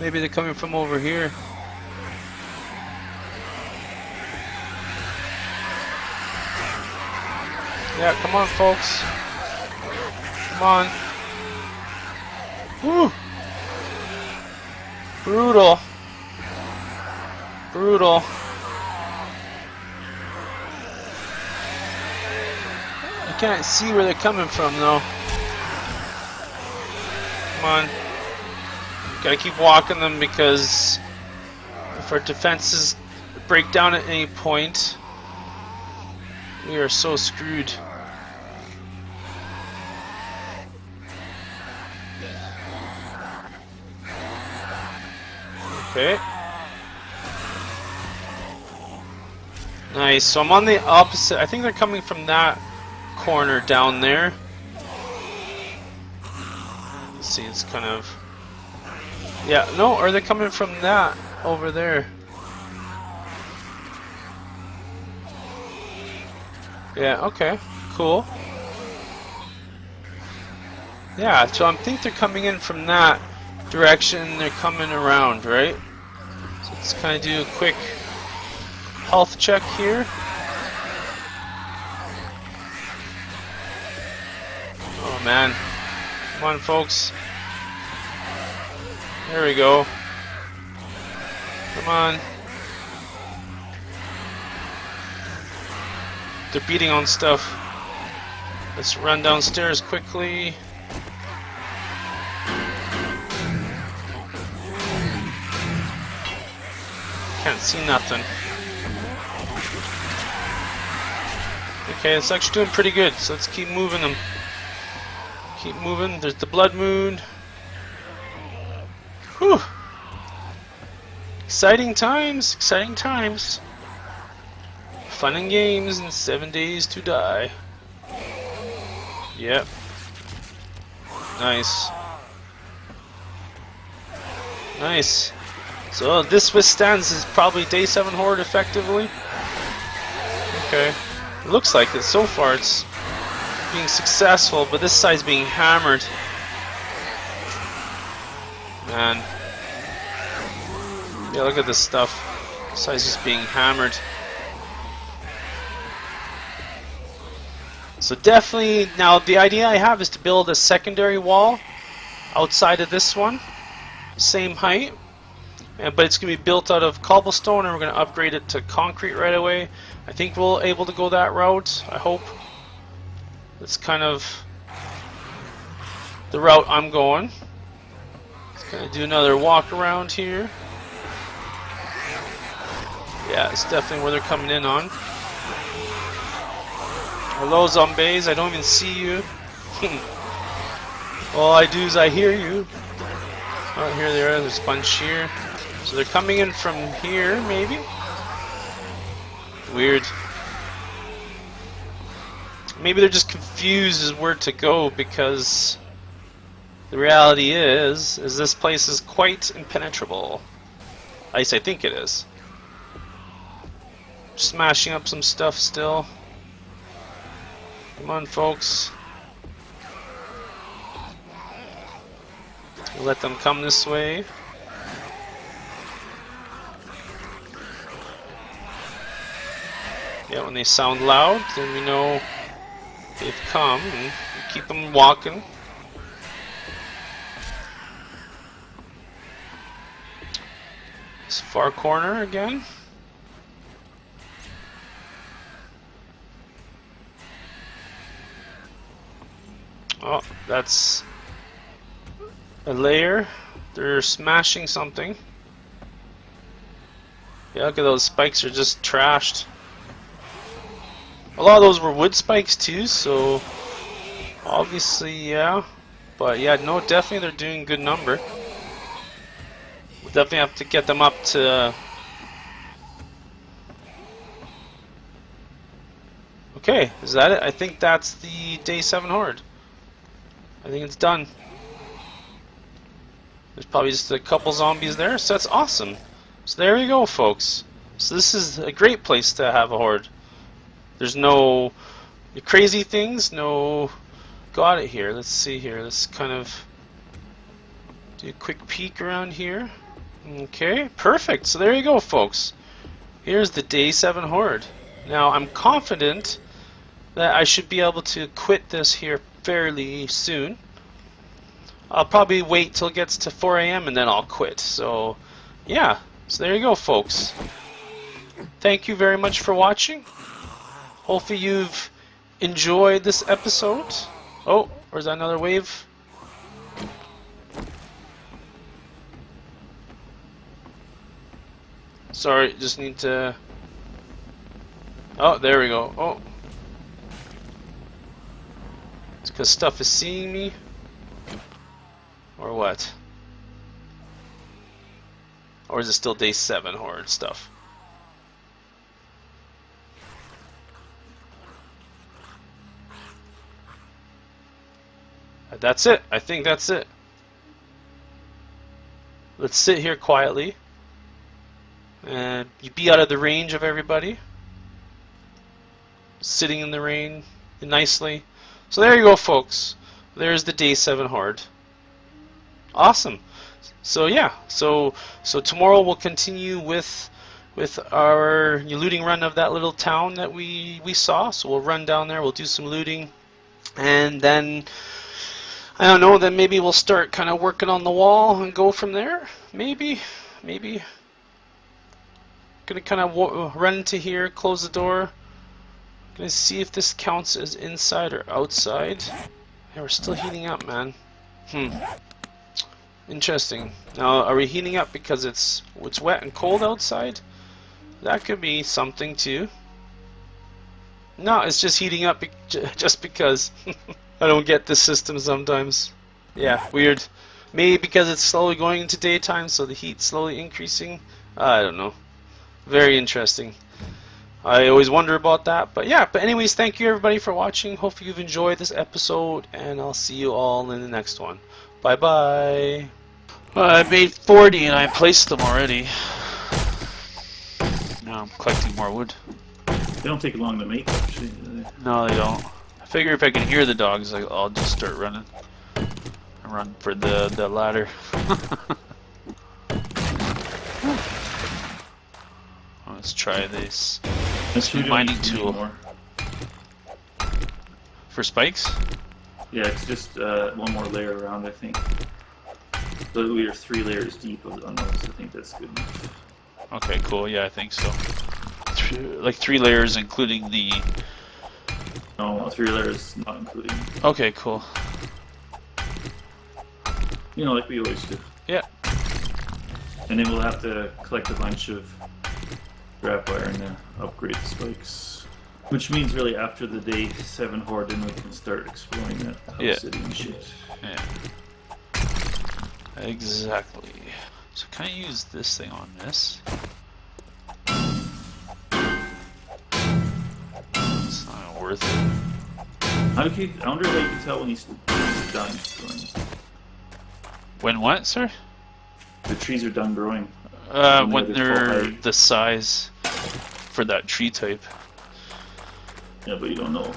Maybe they're coming from over here. Yeah, come on, folks. Come on. Woo! Brutal. Brutal. I can't see where they're coming from, though. Come on. Gotta keep walking them, because if our defenses break down at any point, we are so screwed. Okay. Nice. So I'm on the opposite. I think they're coming from that corner down there. Let's see, it's kind of. Yeah, no, are they coming from that over there? Yeah, okay. Cool. Yeah, so I think they're coming in from that direction, they're coming around, right? So let's kind of do a quick health check here. Oh man. Come on, folks. There we go. Come on. They're beating on stuff. Let's run downstairs quickly. Can't see nothing. They Okay, it's actually doing pretty good, so let's keep moving them. Keep moving. There's the blood moon. Whew. Exciting times, exciting times. Fun and games in Seven Days to Die. Yep. Nice. Nice. So this withstands is probably day seven horde effectively. Okay. It looks like it so far. It's being successful, but this side's being hammered. Man. Yeah, look at this stuff. This side's just being hammered. So definitely, now the idea I have is to build a secondary wall outside of this one, same height, and, but it's going to be built out of cobblestone, and we're going to upgrade it to concrete right away. I think we'll be able to go that route, I hope. It's kind of the route I'm going. Just going to do another walk around here. Yeah, it's definitely where they're coming in on. Hello zombies, I don't even see you. All I do is I hear you. Oh, here they are, there's a bunch here. So they're coming in from here, maybe? Weird. Maybe they're just confused as where to go, because the reality is, is this place is quite impenetrable. At least I think it is. Smashing up some stuff still. Come on, folks. We'll let them come this way. Yeah, when they sound loud, then we know they've come, and we keep them walking. This far corner again. Oh, that's a layer. They're smashing something. Yeah, look at those spikes are just trashed. A lot of those were wood spikes too, so obviously, yeah. But yeah, no, definitely they're doing a good number. We'll definitely have to get them up to... Uh... Okay, is that it? I think that's the Day seven Horde. I think it's done. There's probably just a couple zombies there, so that's awesome. So there you go, folks. So this is a great place to have a horde. There's no crazy things, no... Got it here. Let's see here. Let's kind of do a quick peek around here. Okay, perfect. So there you go, folks. Here's the Day seven Horde. Now, I'm confident that I should be able to quit this here fairly soon. I'll probably wait till it gets to four A M and then I'll quit. So yeah, so there you go, folks. Thank you very much for watching. Hopefully you've enjoyed this episode. Oh, or is that another wave? Sorry, just need to... Oh, there we go. Oh, it's because stuff is seeing me, or what? Or is it still day seven horde stuff? That's it. I think that's it. Let's sit here quietly, and you be out of the range of everybody. Sitting in the rain nicely. So there you go, folks. There's the Day seven Horde. Awesome. So yeah, so so tomorrow we'll continue with with our looting run of that little town that we we saw. So we'll run down there, we'll do some looting, and then I don't know, then maybe we'll start kind of working on the wall and go from there. Maybe, maybe. Gonna kind of w run into here, close the door. Gonna see if this counts as inside or outside. Yeah, we're still heating up, man. Hmm. Interesting. Now, are we heating up because it's it's wet and cold outside? That could be something too. No, it's just heating up be just because. I don't get this system sometimes. Yeah, weird. Maybe because it's slowly going into daytime, so the heat's slowly increasing. I don't know. Very interesting. I always wonder about that. But yeah, but anyways, thank you everybody for watching. Hopefully you've enjoyed this episode, and I'll see you all in the next one. Bye-bye. Well, I made forty, and I placed them already. Now I'm collecting more wood. They don't take long to make, actually. No, they don't. I figure if I can hear the dogs, I'll just start running. I run for the, the ladder. Let's try this. This mining tool. More. For spikes? Yeah, it's just uh, one more layer around, I think. So we are three layers deep on those. I think that's good enough. Okay, cool. Yeah, I think so. Three, like three layers, including the. No, three layers, not including. Okay, cool. You know, like we always do. Yeah. And then we'll have to collect a bunch of scrap iron to upgrade the spikes. Which means, really, after the day seven horde, then we can start exploring that yeah. city and shit. Yeah. Exactly. So, can I use this thing on this? It's not worth it. How do you, I wonder how you can tell when he's, he's done growing. When what, sir? The trees are done growing. Uh, when they're, they're the size for that tree type. Yeah, but you don't know.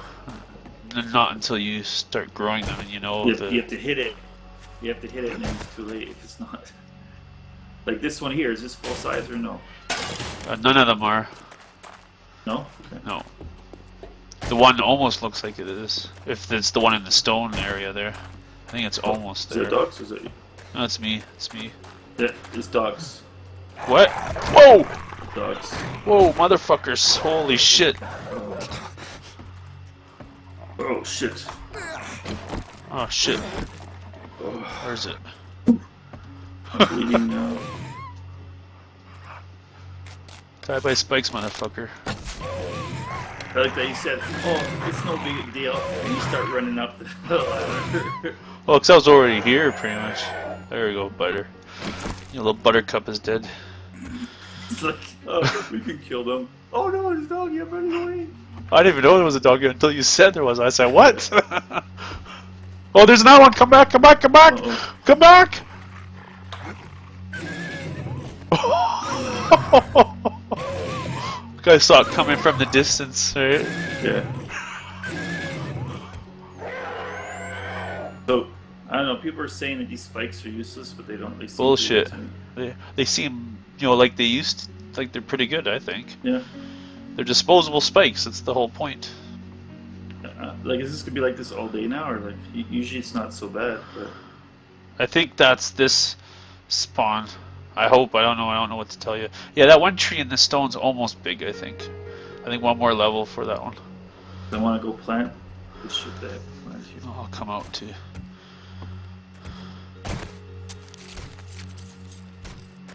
Not until you start growing them and you know. You have, the... you have to hit it. You have to hit it and then it's too late if it's not. Like this one here, is this full size or no? Uh, none of them are. No? Okay. No. The one almost looks like it is. If it's the one in the stone area there. I think it's almost there. Is it dogs or is it you? No, it's me. It's me. Yeah, it's dogs. What? Whoa! Dogs. Whoa, motherfuckers. Holy shit. Oh, oh shit. Oh shit. Oh. Where's it? I'm bleeding now. Die by spikes, motherfucker. I like that you said, oh, it's no big deal, and you start running up the ladder. Well, because I was already here, pretty much. There we go, butter. Your little buttercup is dead. It's like, oh, we can kill them. Oh no, there's a dog here, by the way. I didn't even know there was a dog here until you said there was. I said, what? Oh, there's another one! Come back! Come back! Come back! Uh-oh. Come back! Guys saw it coming from the distance, right? Yeah. So, I don't know. People are saying that these spikes are useless, but they don't really seem bullshit. To they they seem, you know, like they used, to, like they're pretty good. I think. Yeah. They're disposable spikes. That's the whole point. Uh, like, is this gonna be like this all day now, or like usually it's not so bad? But I think that's this spawn. I hope. I don't know. I don't know what to tell you. Yeah, that one tree in the stone's almost big. I think. I think one more level for that one. I want to go plant. This shit that plants here. Oh, I'll come out too.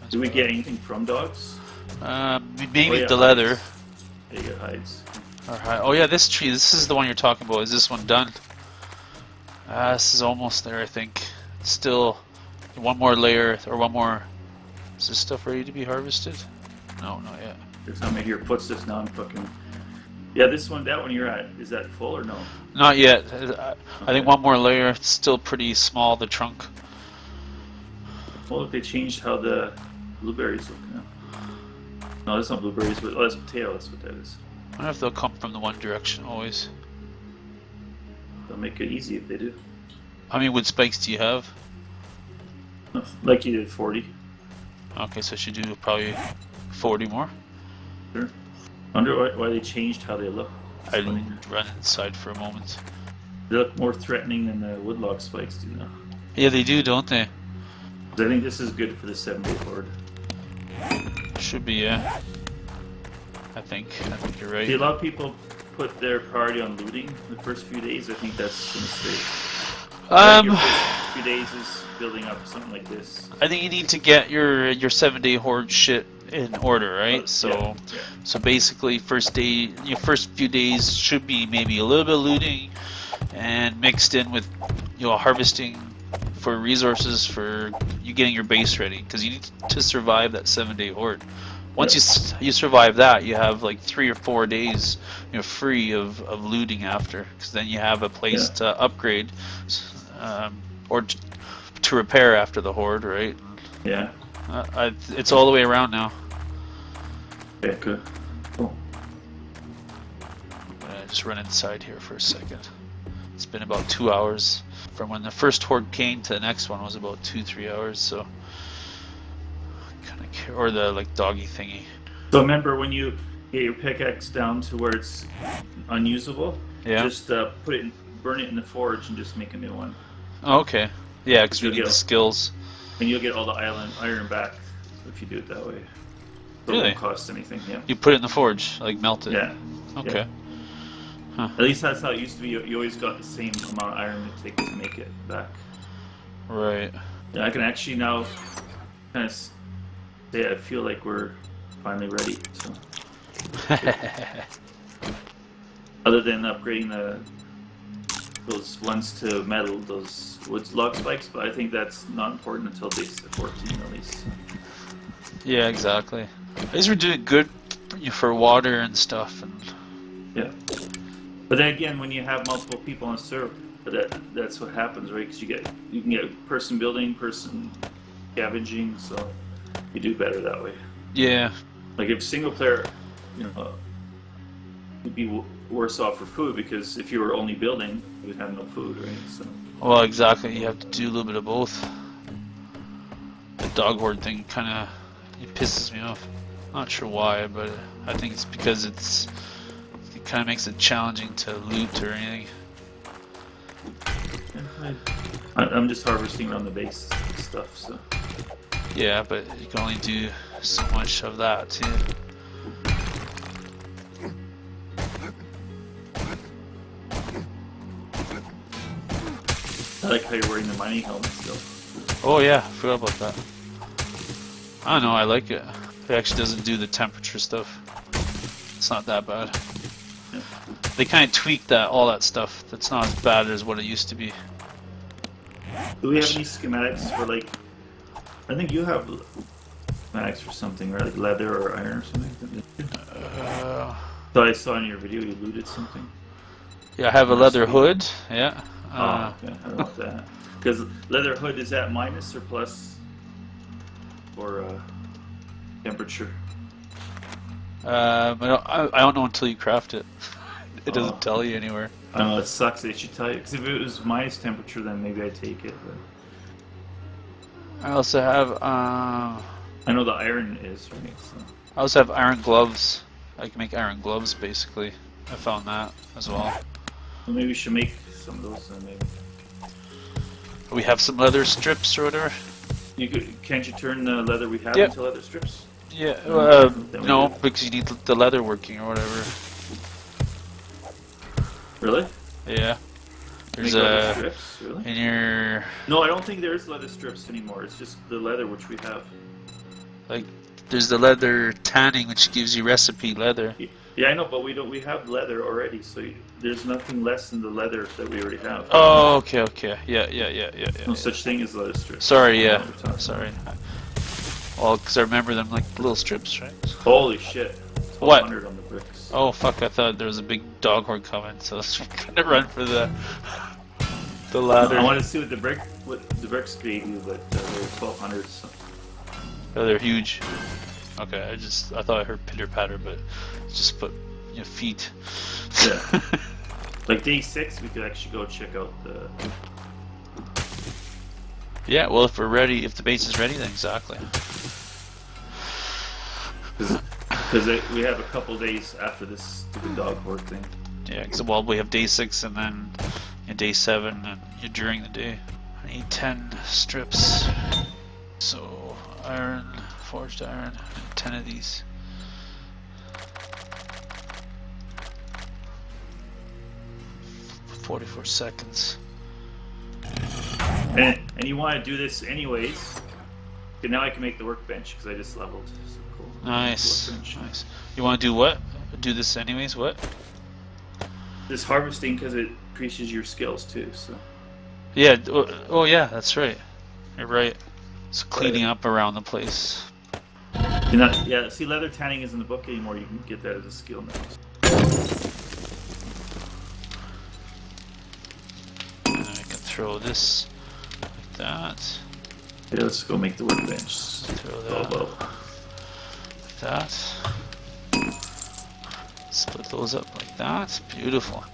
Do we get anything from dogs? Uh, maybe oh, yeah, the leather. Hides. Yeah, hides. Hi oh yeah, this tree. This is the one you're talking about. Is this one done? Uh, this is almost there, I think. Still, one more layer or one more. Is this stuff ready to be harvested? No, not yet. There's somebody here puts this now. I'm fucking. Yeah, this one, that one you're at, is that full or no? Not yet. I, okay. I think one more layer. It's still pretty small. The trunk. Well, look, they changed how the blueberries look now. No, that's not blueberries, but oh, that's potato. That's what that is. I wonder if they'll come from the one direction always. They'll make it easy if they do. How many wood spikes do you have? Like you did forty. Okay, so I should do probably forty more. Sure. I wonder why they changed how they look. It's I funny. Didn't run inside for a moment. They look more threatening than the woodlock spikes do now. Yeah, they do, don't they? I think this is good for the seven-day horde. Should be, yeah. I think. I think you're right. See, a lot of people put their priority on looting the first few days. I think that's a mistake. Um, your first few days is building up something like this. I think you need to get your your seven day horde shit in order, right? So, yeah. Yeah. so basically, first day, you know, first few days should be maybe a little bit of looting, and mixed in with, you know, harvesting for resources for you getting your base ready, because you need to survive that seven-day horde. Once yeah. you you survive that, you have like three or four days, you know, free of of looting after, because then you have a place yeah. to upgrade, um, or to, to repair after the horde, right? Yeah. Uh, I, it's all the way around now. Yeah, good. Cool. I'm gonna just run inside here for a second. It's been about two hours from when the first horde came to the next one was about two, three hours. So, kind of, or the like doggy thingy. So remember when you get your pickaxe down to where it's unusable, yeah. just uh, put it, in, burn it in the forge, and just make a new one. Oh, okay. Yeah, because we need the skills. And you'll get all the island iron back if you do it that way. So really? It won't cost anything. Yeah. You put it in the forge, like melt it. Yeah. Okay. Yeah. Huh. At least that's how it used to be. You always got the same amount of iron it takes to make it back. Right. Yeah, I can actually now kind of say I feel like we're finally ready. So. Other than upgrading the. Those ones to metal, those wood log spikes, but I think that's not important until day fourteen at least. Yeah, exactly. These were doing good for water and stuff. And... yeah. But then again, when you have multiple people on a server, that that's what happens, right? Because you get you can get person building, person scavenging, so you do better that way. Yeah. Like if single player, you know, you'd be worse off for food, because if you were only building, you would have no food, right? So. Well, exactly. You have to do a little bit of both. The dog horde thing kind of it pisses me off. Not sure why, but I think it's because it's it kind of makes it challenging to loot or anything. Yeah, I, I'm just harvesting on the base stuff, so. Yeah, but you can only do so much of that too. I like how you're wearing the mining helmet still. Oh yeah, I forgot about that. I don't know, I like it. It actually doesn't do the temperature stuff. It's not that bad. Yeah. They kind of tweaked that, all that stuff. That's not as bad as what it used to be. Do we have any schematics for like... I think you have schematics for something, right? Like leather or iron or something? Uh, but I saw in your video you looted something. Yeah, I have a leather hood, yeah. Uh, oh, okay. I don't want that. Because leather hood, is that minus or plus? Or uh, temperature? Uh, I, don't, I, I don't know until you craft it. It doesn't oh. tell you anywhere. I know, it sucks. It should tell you. Because if it was minus temperature, then maybe I'd take it. But... I also have... Uh... I know the iron is, right? So... I also have iron gloves. I can make iron gloves, basically. I found that as well. Well, maybe we should make... some of those, then maybe. We have some leather strips or whatever. You could, can't you turn the leather we have yep. into leather strips? Yeah, uh, no, did. because you need the leather working or whatever. Really? Yeah. There's Make leather a strips, really? In your. No, I don't think there's leather strips anymore. It's just the leather which we have. Like, there's the leather tanning, which gives you recipe leather. Yeah. Yeah, I know, but we don't. We have leather already, so you, there's nothing less than the leather that we already have. Oh, okay, okay, yeah, yeah, yeah, yeah. No yeah, such yeah. thing as leather strips. Sorry, yeah, sorry. Well, because I remember them like little strips, right? Holy shit! What? one hundred on the bricks. Oh fuck! I thought there was a big dog horde coming, so let's gonna run for the the ladder. I want to see what the brick, what the bricks gave you, but uh, they're twelve hundred. So. Oh, they're huge. Okay, I just I thought I heard pitter patter, but just put your know, feet. Yeah. Like day six, we could actually go check out the. Yeah, well, if we're ready, if the base is ready, then exactly. Because we have a couple days after this stupid dog horde thing. Yeah, because well, we have day six and then and day seven and during the day. I need ten strips. So iron. Forged iron, ten of these. Forty-four seconds. And, and you want to do this anyways? Okay, now I can make the workbench because I just leveled. So cool. Nice, nice. You want to do what? Do this anyways, what? This harvesting, because it increases your skills too, so. Yeah, oh, oh yeah, that's right. You're right. It's cleaning up around the place. You're not, yeah, see, leather tanning isn't in the book anymore. You can get that as a skill now. And I can throw this like that. Yeah, let's go make the workbench. Throw that. Bobo. Like that. Split those up like that. Beautiful.